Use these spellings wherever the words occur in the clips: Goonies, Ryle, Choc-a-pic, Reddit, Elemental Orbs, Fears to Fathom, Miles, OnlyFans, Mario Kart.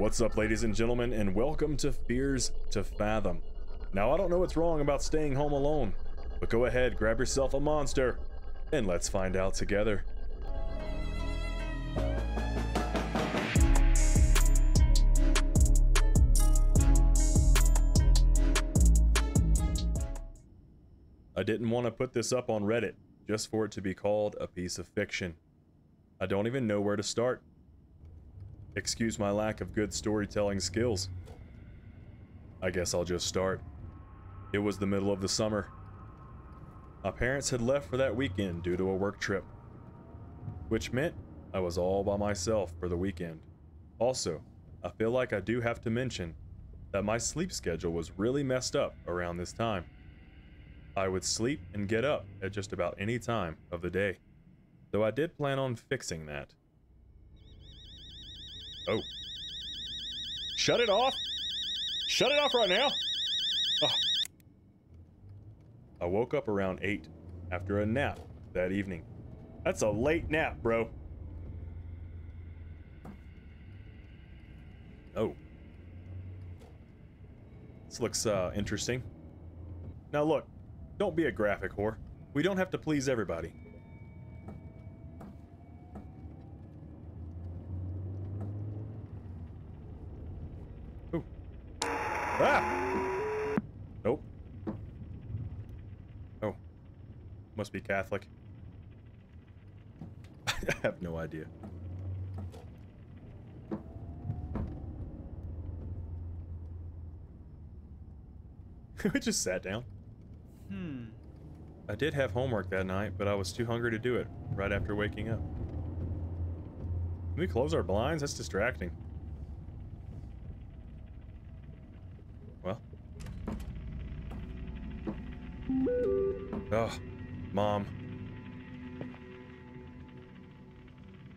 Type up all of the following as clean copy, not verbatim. What's up, ladies and gentlemen, and welcome to Fears to Fathom. Now, I don't know what's wrong about staying home alone, but go ahead, grab yourself a monster, and let's find out together. I didn't want to put this up on Reddit, just for it to be called a piece of fiction. I don't even know where to start. Excuse my lack of good storytelling skills. I guess I'll just start. It was the middle of the summer. My parents had left for that weekend due to a work trip, which meant I was all by myself for the weekend. Also, I feel like I do have to mention that my sleep schedule was really messed up around this time. I would sleep and get up at just about any time of the day, though I did plan on fixing that. Oh. Shut it off! Shut it off right now! Oh. I woke up around 8 after a nap that evening. That's a late nap, bro. Oh. This looks interesting. Now look, don't be a graphic whore. We don't have to please everybody. Ah! Nope. Oh. Must be Catholic. I have no idea. I just sat down. I did have homework that night, but I was too hungry to do it right after waking up. Can we close our blinds? That's distracting. Ugh, Mom.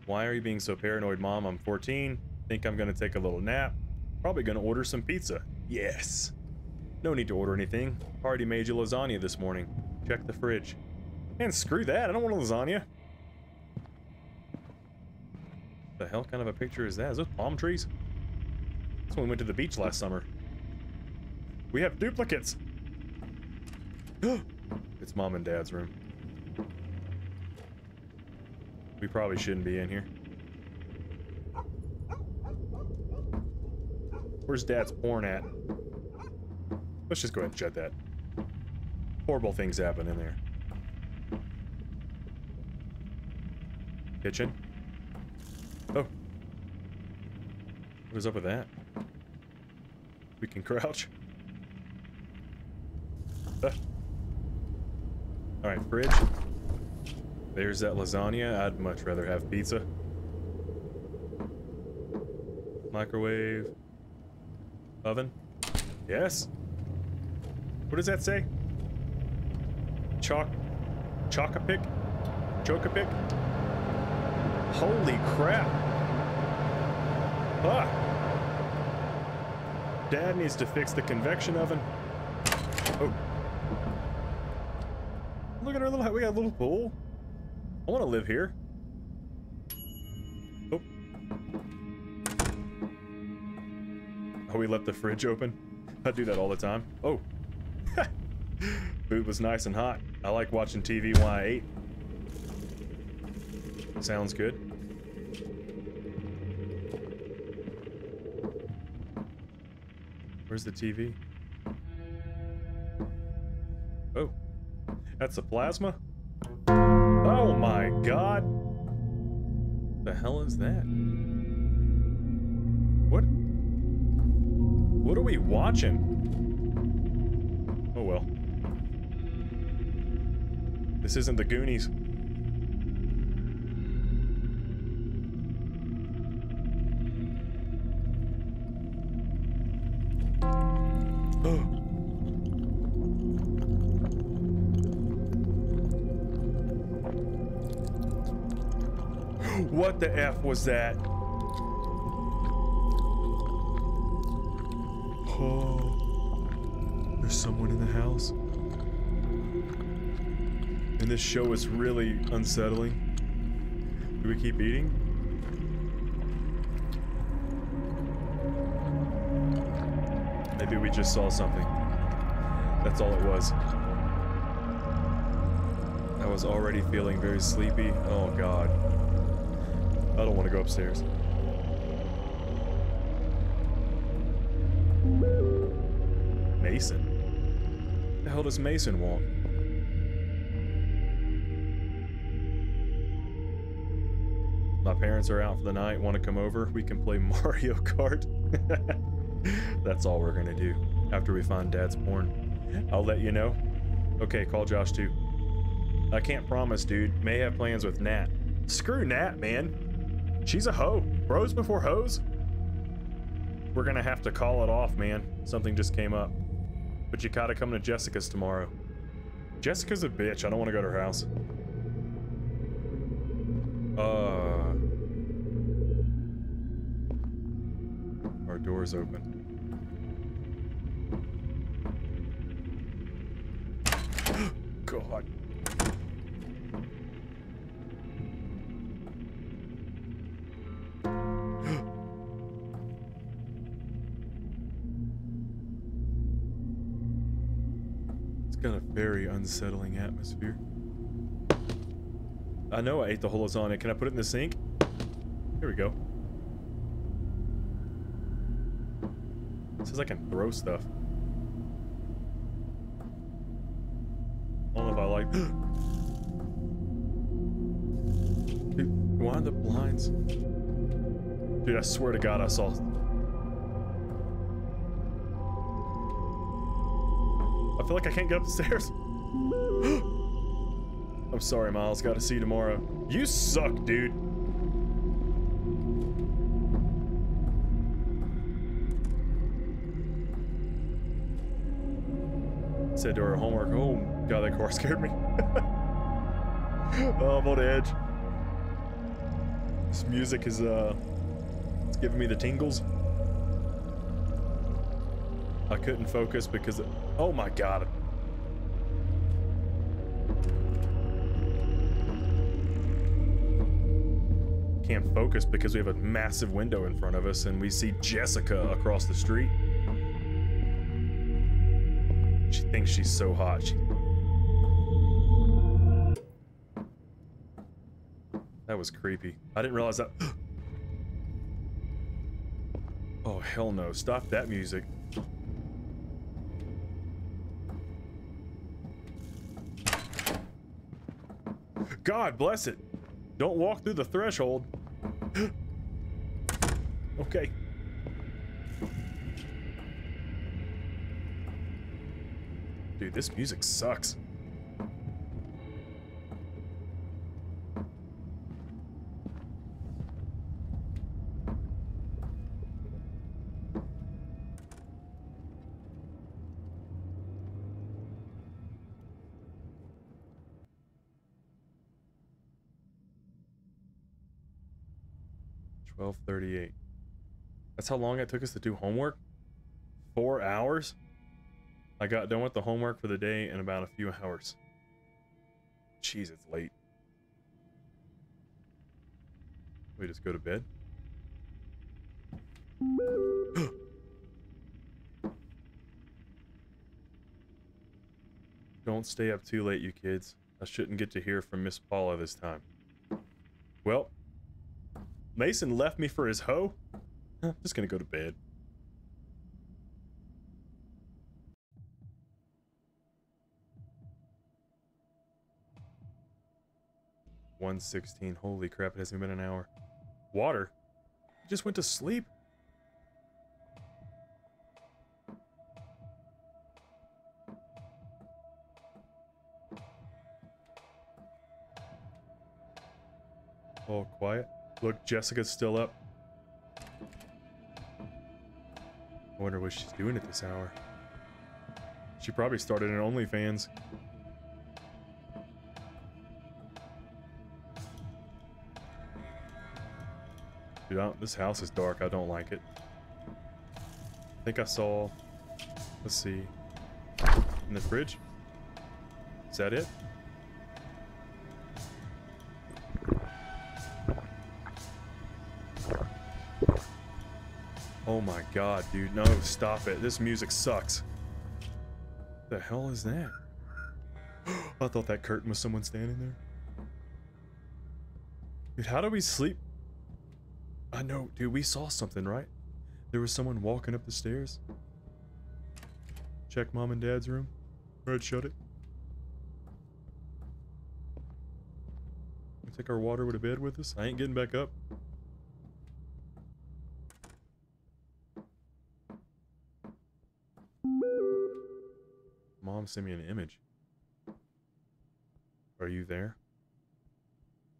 Why are you being so paranoid, Mom? I'm 14. Think I'm gonna take a little nap. Probably gonna order some pizza. Yes. No need to order anything. Already made you lasagna this morning. Check the fridge. Man, screw that. I don't want a lasagna. What the hell kind of a picture is that? Is those palm trees? That's when we went to the beach last summer. We have duplicates. It's Mom and Dad's room. We probably shouldn't be in here. Where's Dad's porn at? Let's just go ahead and shut that. Horrible things happen in there. Kitchen. Oh. What is up with that? We can crouch. Alright, fridge. There's that lasagna. I'd much rather have pizza. Microwave. Oven. Yes. What does that say? Choc-a-pic? Choc-a-pic? Holy crap. Ah. Dad needs to fix the convection oven. Oh. Look at our little, we got a little pool. I want to live here. Oh. Oh, we left the fridge open. I do that all the time. Oh. Food was nice and hot. I like watching TV while I ate. Sounds good. Where's the TV? Oh. That's a plasma? Oh my god! The hell is that? What? What are we watching? Oh well. This isn't the Goonies. What the F was that? Oh, there's someone in the house. And this show is really unsettling. Do we keep eating? Maybe we just saw something. That's all it was. I was already feeling very sleepy. Oh God. I don't want to go upstairs. Mason? What the hell does Mason want? My parents are out for the night, want to come over? We can play Mario Kart. That's all we're gonna do after we find Dad's porn. I'll let you know. Okay, call Josh too. I can't promise, dude. May have plans with Nat. Screw Nat, man. She's a hoe. Bros before hoes. We're gonna have to call it off, man. Something just came up. But you gotta come to Jessica's tomorrow. Jessica's a bitch. I don't want to go to her house. Our door's open. God. It's got a very unsettling atmosphere. I know I ate the whole lasagna. Can I put it in the sink? Here we go. It says I can throw stuff. I don't know if I like... Dude, why are the blinds? Dude, I swear to God I saw... I feel like I can't get up the stairs. I'm sorry, Miles. Gotta see you tomorrow. You suck, dude. Said to her homework. Oh, God, that car scared me. Oh, I'm on edge. This music is, it's giving me the tingles. I couldn't focus because, oh my God. Can't focus because we have a massive window in front of us and we see Jessica across the street. She thinks she's so hot. That was creepy. I didn't realize that. Oh, hell no. Stop that music. God bless it. Don't walk through the threshold. Okay. Dude, this music sucks. That's how long it took us to do homework? 4 hours? I got done with the homework for the day in about a few hours. Jeez, it's late. We just go to bed? Don't stay up too late, you kids. I shouldn't get to hear from Miss Paula this time. Well, Mason left me for his hoe? I'm just gonna go to bed. $1:16. Holy crap, it hasn't been an hour. Water? You just went to sleep? All quiet. Look, Jessica's still up. I wonder what she's doing at this hour. She probably started an OnlyFans. Dude, this house is dark. I don't like it. I think I saw... Let's see. In the fridge? Is that it? Oh my god, dude. No, stop it. This music sucks. What the hell is that? I thought that curtain was someone standing there. Dude, how do we sleep? I know, dude, we saw something, right? There was someone walking up the stairs. Check mom and dad's room. All right, shut it. We take our water to bed with us. I ain't getting back up. Mom sent me an image. Are you there?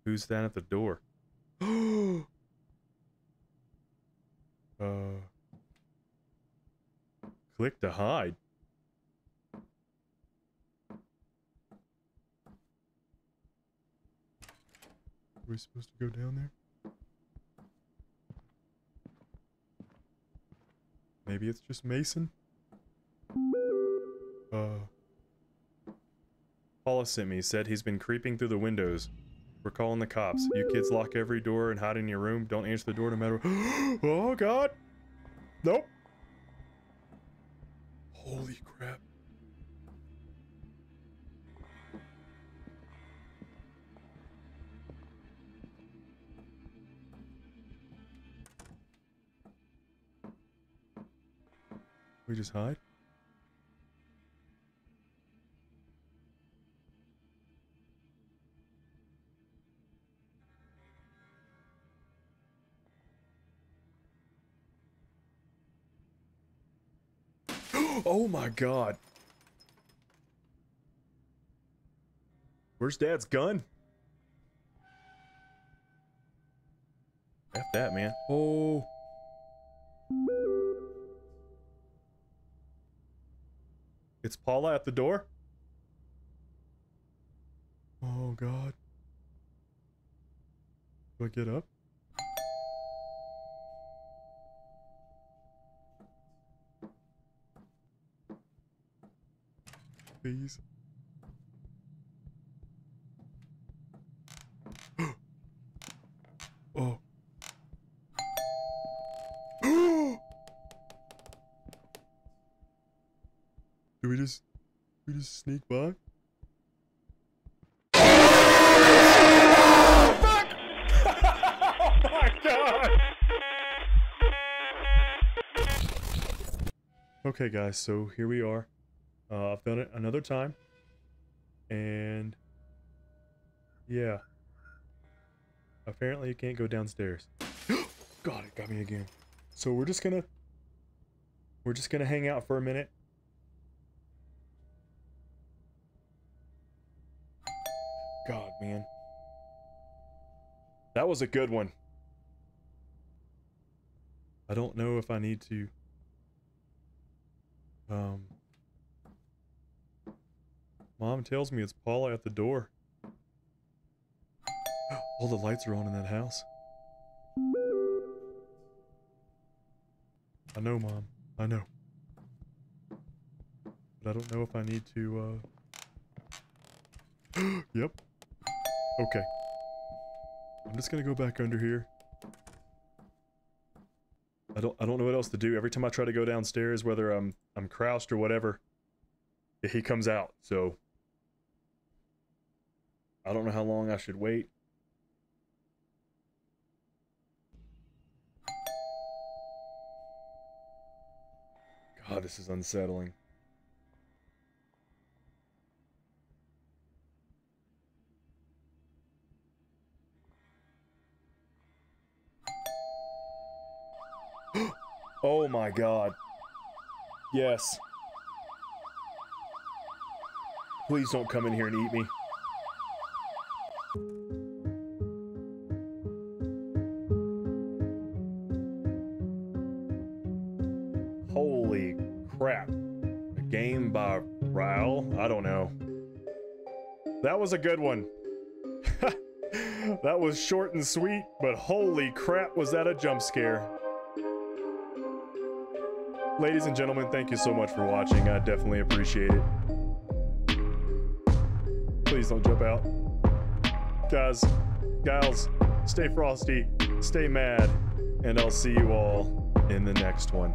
Who's down at the door? Click to hide. Are we supposed to go down there? Maybe it's just Mason? Paula sent me, said he's been creeping through the windows. We're calling the cops. You kids lock every door and hide in your room. Don't answer the door no matter what. Oh god! Nope! Holy crap. We just hide? Oh my god. Where's dad's gun? F that, man. Oh. It's Paula at the door? Oh god. Do I get up? Please. Oh. Do we just sneak by? Fuck! Oh my god! Okay guys, so here we are. I've done it another time, and yeah, apparently you can't go downstairs. God, it got me again. So we're just gonna hang out for a minute. God, man, that was a good one. I don't know if I need to, Mom tells me it's Paula at the door. All the lights are on in that house. I know, Mom. I know. But I don't know if I need to, Yep. Okay. I'm just gonna go back under here. I don't know what else to do. Every time I try to go downstairs, whether I'm crouched or whatever, he comes out, so... I don't know how long I should wait. God, this is unsettling. Oh my god. Yes. Please don't come in here and eat me. Holy crap. A game by Ryle? I don't know. That was a good one. That was short and sweet, but holy crap, was that a jump scare. Ladies and gentlemen, thank you so much for watching. I definitely appreciate it. Please don't jump out. Guys, gals, stay frosty, stay mad, and I'll see you all. in the next one.